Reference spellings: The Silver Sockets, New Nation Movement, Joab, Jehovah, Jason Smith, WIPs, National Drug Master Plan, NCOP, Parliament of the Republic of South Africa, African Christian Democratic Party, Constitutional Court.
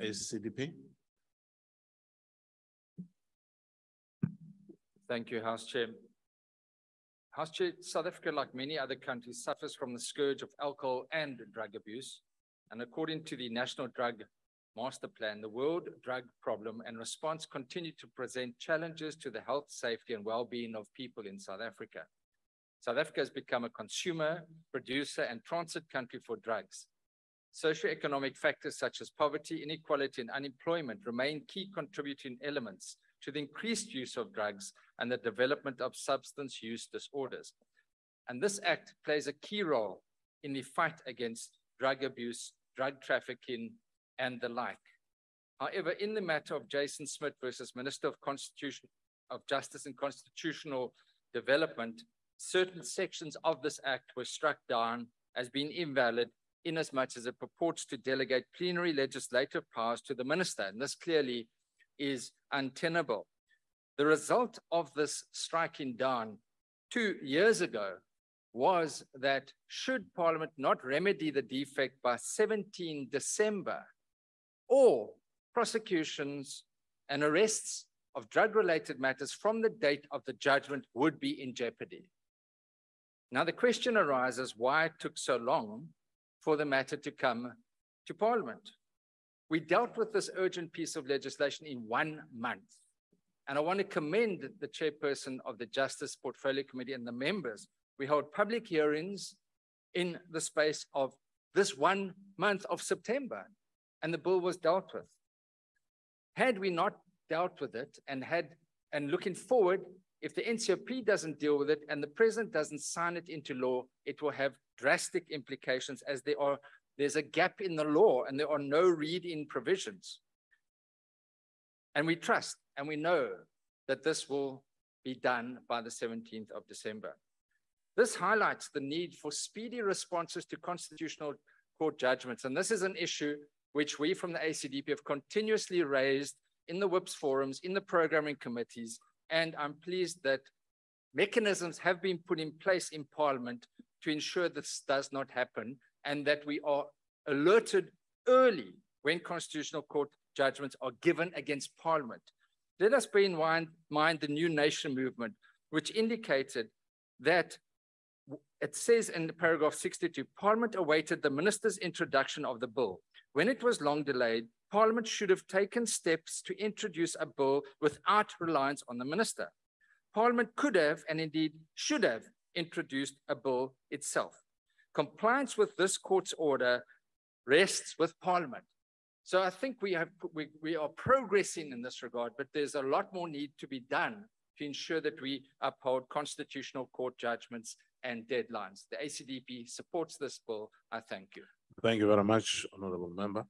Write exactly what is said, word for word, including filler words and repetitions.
S C D P. Thank you, House Chair. House Chair, South Africa, like many other countries, suffers from the scourge of alcohol and drug abuse. And according to the National Drug Master Plan, the world drug problem and response continue to present challenges to the health, safety, and well-being of people in South Africa. South Africa has become a consumer, producer, and transit country for drugs. Socioeconomic factors such as poverty, inequality, and unemployment remain key contributing elements to the increased use of drugs and the development of substance use disorders. And this act plays a key role in the fight against drug abuse, drug trafficking, and the like. However, in the matter of Jason Smith versus Minister of, Constitution, of Justice and Constitutional Development, certain sections of this act were struck down as being invalid inasmuch as it purports to delegate plenary legislative powers to the minister, and this clearly is untenable. The result of this striking down two years ago was that should Parliament not remedy the defect by the seventeenth of December, all prosecutions and arrests of drug-related matters from the date of the judgment would be in jeopardy. Now the question arises why it took so long for the matter to come to Parliament. We dealt with this urgent piece of legislation in one month. And I want to commend the chairperson of the Justice Portfolio Committee and the members. We held public hearings in the space of this one month of September, and the bill was dealt with. Had we not dealt with it and had, and looking forward, if the N C O P doesn't deal with it and the president doesn't sign it into law, it will have drastic implications as there are, there's a gap in the law and there are no read-in provisions. And we trust and we know that this will be done by the seventeenth of December. This highlights the need for speedy responses to Constitutional Court judgments. And this is an issue which we from the A C D P have continuously raised in the W I Ps forums, in the programming committees, and I'm pleased that mechanisms have been put in place in Parliament to ensure this does not happen and that we are alerted early when Constitutional Court judgments are given against Parliament. Let us bear in mind the New Nation Movement, which indicated that it says in paragraph sixty-two, Parliament awaited the minister's introduction of the bill. When it was long delayed, Parliament should have taken steps to introduce a bill without reliance on the minister. Parliament could have, and indeed should have, introduced a bill itself. Compliance with this court's order rests with Parliament. So I think we, have, we, we are progressing in this regard, but there's a lot more need to be done to ensure that we uphold Constitutional Court judgments and deadlines. The A C D P supports this bill. I thank you. Thank you very much, Honourable Member.